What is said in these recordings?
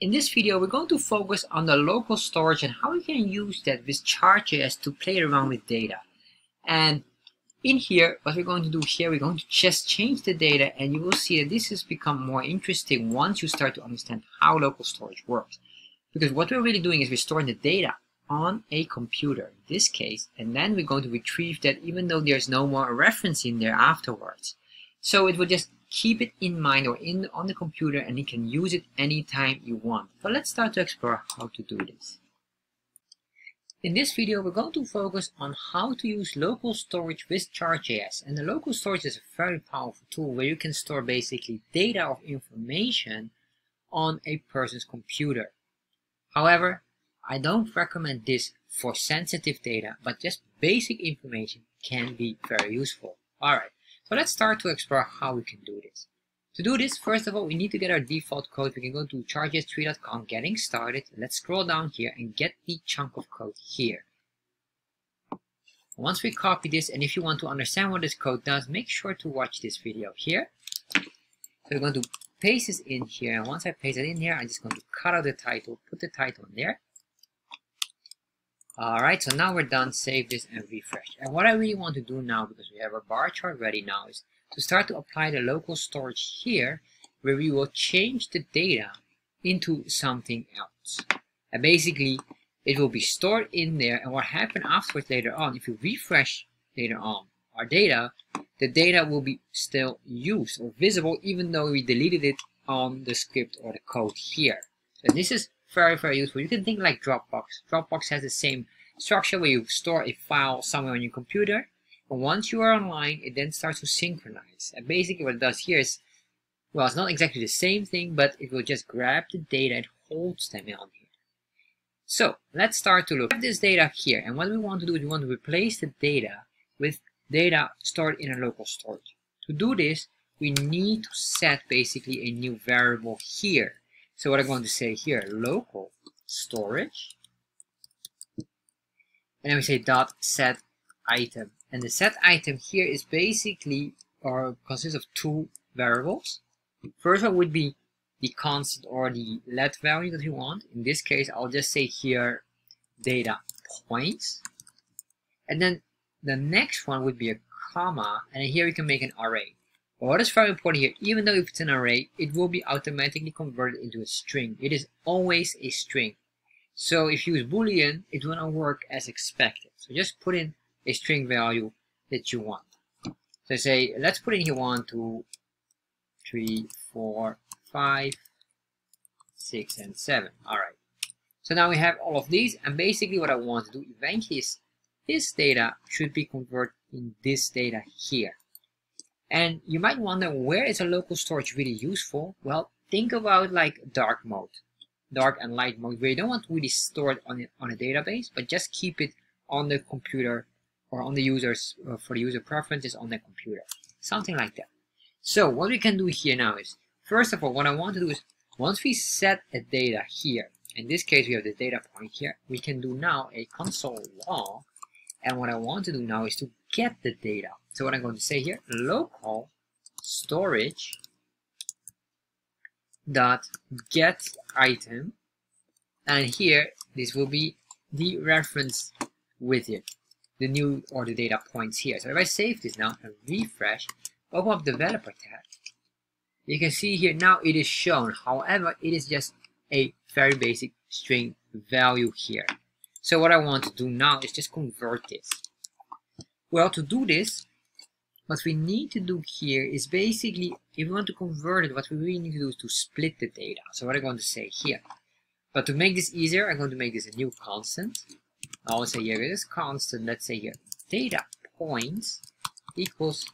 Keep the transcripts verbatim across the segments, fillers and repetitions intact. In this video, we're going to focus on the local storage and how we can use that with Chart.js to play around with data. And in here, what we're going to do here, we're going to just change the data, and you will see that this has become more interesting once you start to understand how local storage works. Because what we're really doing is we're storing the data on a computer, in this case, and then we're going to retrieve that even though there's no more reference in there afterwards. So it will just keep it in mind or in on the computer, and you can use it anytime you want. But let's start to explore how to do this. In this video, we're going to focus on how to use local storage with Chart.js. And the local storage is a very powerful tool where you can store basically data or information on a person's computer. However, I don't recommend this for sensitive data, but just basic information can be very useful. Alright. So let's start to explore how we can do this. To do this, first of all, we need to get our default code. We can go to chart.js three dot com, getting started. Let's scroll down here and get the chunk of code here. Once we copy this, and if you want to understand what this code does, make sure to watch this video here. So we're going to paste this in here, and once I paste it in here, I'm just going to cut out the title, put the title in there. Alright, so now we're done. Save this and refresh. And what I really want to do now, because we have our bar chart ready now, is to start to apply the local storage here, where we will change the data into something else. And basically, it will be stored in there, and what happens afterwards later on, if you refresh later on our data, the data will be still used or visible, even though we deleted it on the script or the code here. So this is very, very useful. You can think like Dropbox. Dropbox has the same structure where you store a file somewhere on your computer, and once you are online, it then starts to synchronize. And basically what it does here is, well, it's not exactly the same thing, but it will just grab the data and holds them on here. So let's start to look at this data here, and what we want to do is we want to replace the data with data stored in a local storage. To do this, we need to set basically a new variable here. So what I'm going to say here, local storage, and then we say dot set item, and the set item here is basically or consists of two variables. First one would be the constant or the let value that we want. In this case, I'll just say here data points, and then the next one would be a comma, and here we can make an array. But what is very important here, even though if it's an array, it will be automatically converted into a string. It is always a string. So if you use Boolean, it will not work as expected. So just put in a string value that you want. So say, let's put in here one, two, three, four, five, six, and seven. All right. So now we have all of these, and basically what I want to do eventually is this data should be converted in this data here. And you might wonder, where is a local storage really useful? Well, think about like dark mode, dark and light mode, where you don't want to really store it on, it on a database, but just keep it on the computer or on the users, uh, for the user preferences on the computer, something like that. So what we can do here now is, first of all, what I want to do is, once we set the data here, in this case we have the data point here, we can do now a console log. And what I want to do now is to get the data. So what I'm going to say here, local storage dot get item, and here this will be the reference with it, the new or the data points here. So if I save this now and refresh, open up developer tab, you can see here now it is shown. However, it is just a very basic string value here. So what I want to do now is just convert this. Well, to do this, what we need to do here is basically, if we want to convert it, what we really need to do is to split the data. So what I'm going to say here, but to make this easier, I'm going to make this a new constant. I'll say here it is constant, let's say here data points equals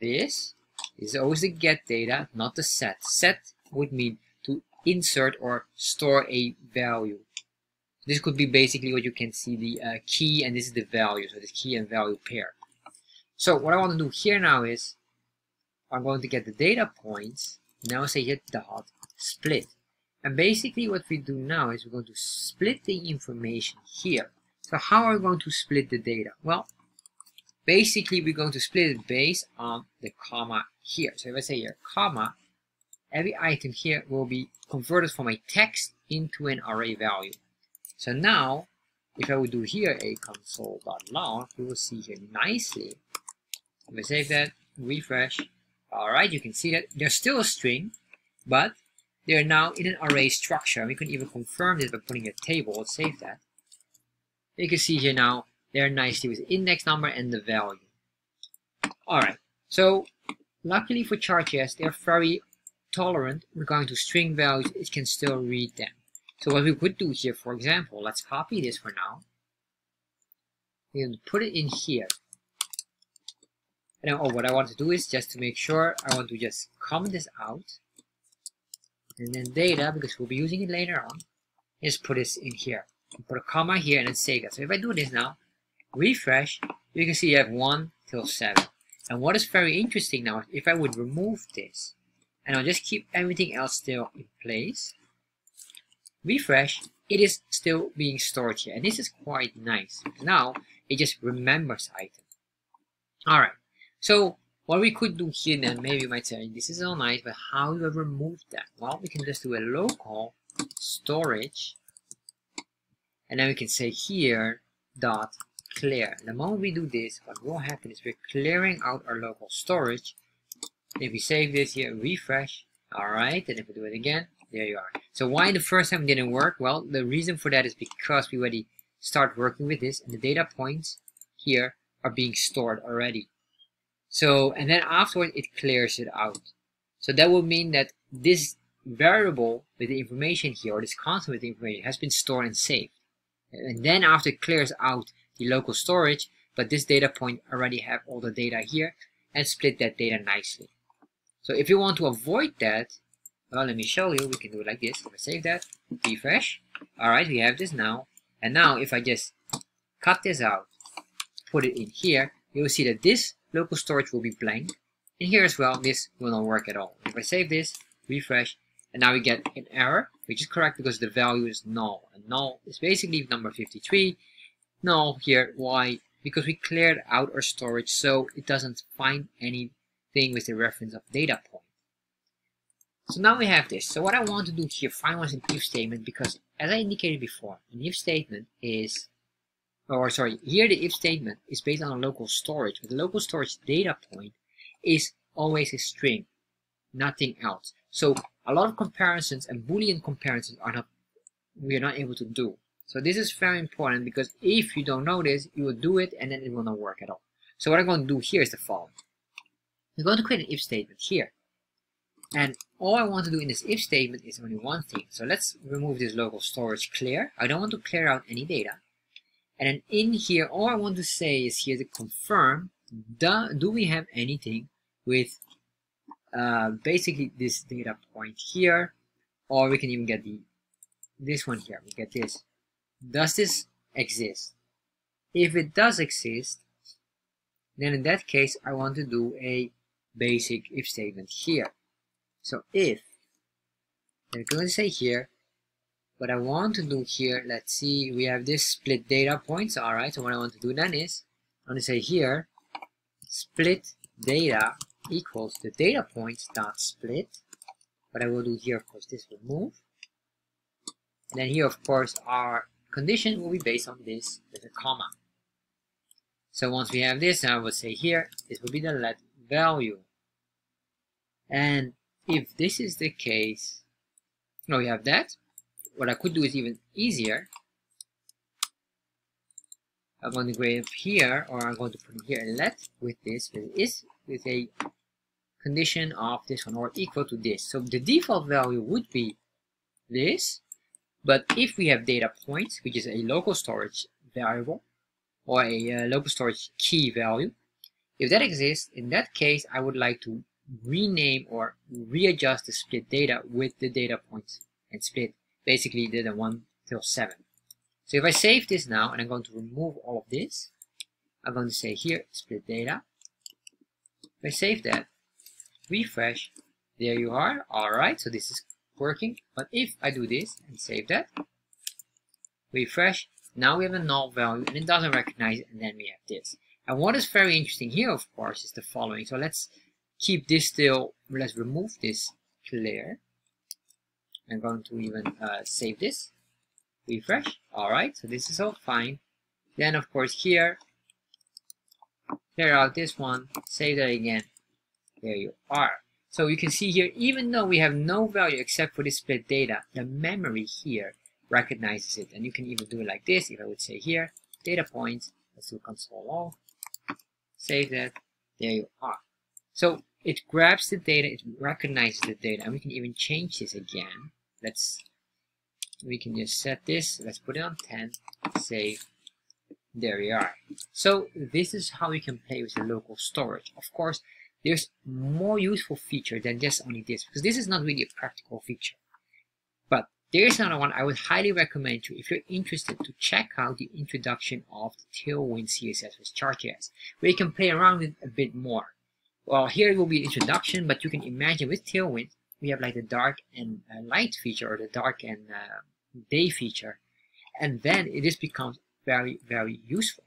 this. This is always the get data, not the set. Set would mean to insert or store a value. This could be basically what you can see, the uh, key, and this is the value, so this key and value pair. So what I want to do here now is, I'm going to get the data points, now say here dot split. And basically what we do now is we're going to split the information here. So how are we going to split the data? Well, basically we're going to split it based on the comma here. So if I say here comma every item here will be converted from a text into an array value. So now, if I would do here a console.log, you will see here nicely. Let me save that, refresh. Alright, you can see that they're still a string, but they are now in an array structure. And we can even confirm this by putting a table. Let's save that. You can see here now, they're nicely with index number and the value. Alright, so luckily for Chart.js, they're very tolerant regarding to string values. It can still read them. So what we could do here, for example, let's copy this for now. We're going to put it in here. And oh, what I want to do is just to make sure, I want to just comment this out. And then data, because we'll be using it later on, just put this in here. Put a comma here and then save it. So if I do this now, refresh, you can see you have one till seven. And what is very interesting now, if I would remove this, and I'll just keep everything else still in place, refresh, it is still being stored here. And this is quite nice. Now, it just remembers item. Alright, so what we could do here then, maybe you might say, this is all nice, but how do I remove that? Well, we can just do a local storage, and then we can say here, dot clear. And the moment we do this, what will happen is we're clearing out our local storage. If we save this here, refresh, alright, and if we do it again, there you are. So why the first time didn't work? Well, the reason for that is because we already start working with this, and the data points here are being stored already. So, and then afterwards it clears it out. So that will mean that this variable with the information here, or this constant with the information, has been stored and saved. And then after it clears out the local storage, but this data point already have all the data here, and split that data nicely. So if you want to avoid that, well, let me show you, we can do it like this. If I save that, refresh. Alright, we have this now. And now if I just cut this out, put it in here, you will see that this local storage will be blank. And here as well, this will not work at all. If I save this, refresh, and now we get an error, which is correct because the value is null. And null is basically number fifty-three. Null here, why? Because we cleared out our storage, so it doesn't find anything with the reference of data point. So now we have this. So what I want to do here, finally, is an if statement, because as I indicated before, an if statement is, or sorry, here the if statement is based on a local storage, but the local storage data point is always a string, nothing else. So a lot of comparisons and Boolean comparisons are not, we are not able to do. So this is very important, because if you don't know this, you will do it and then it will not work at all. So what I'm going to do here is the following. We're going to create an if statement here. And all I want to do in this if statement is only one thing. So let's remove this local storage clear. I don't want to clear out any data. And then in here, all I want to say is here to confirm, do, do we have anything with uh, basically this data point here. Or we can even get the this one here. We get this. Does this exist? If it does exist, then in that case I want to do a basic if statement here. So if, I'm going to say here, what I want to do here, let's see, we have this split data points, alright, so what I want to do then is, I'm going to say here, split data equals the data points dot split. What I will do here, of course, this will move. And then here, of course, our condition will be based on this with a comma. So once we have this, I will say here, this will be the let value. And if this is the case, now we have that. What I could do is even easier. I'm going to grab here, or I'm going to put here a let with this, with is with a condition of this one or equal to this. So the default value would be this. But if we have data points, which is a local storage variable or a uh, local storage key value, if that exists, in that case, I would like to rename or readjust the split data with the data points and split, basically the one till seven. So if I save this now, and I'm going to remove all of this, I'm going to say here, split data. If I save that, refresh, there you are. All right, so this is working. But if I do this and save that, refresh, now we have a null value and it doesn't recognize it, and then we have this. And what is very interesting here, of course, is the following. So let's keep this still, let's remove this clear. I'm going to even uh, save this, refresh. All right, so this is all fine. Then of course here, clear out this one, save that again. There you are. So you can see here, even though we have no value except for this split data, the memory here recognizes it. And you can even do it like this. If I would say here, data points, let's do console all, save that, there you are. So it grabs the data, it recognizes the data, and we can even change this again. Let's, we can just set this, let's put it on ten, save. There you are. So this is how you can play with the local storage. Of course, there's more useful feature than just only this, because this is not really a practical feature. But there's another one I would highly recommend you if you're interested to check out the introduction of the Tailwind C S S with Chart.js, where you can play around with it a bit more. Well, here it will be an introduction, but you can imagine with Tailwind, we have like the dark and uh, light feature, or the dark and uh, day feature, and then it just becomes very, very useful.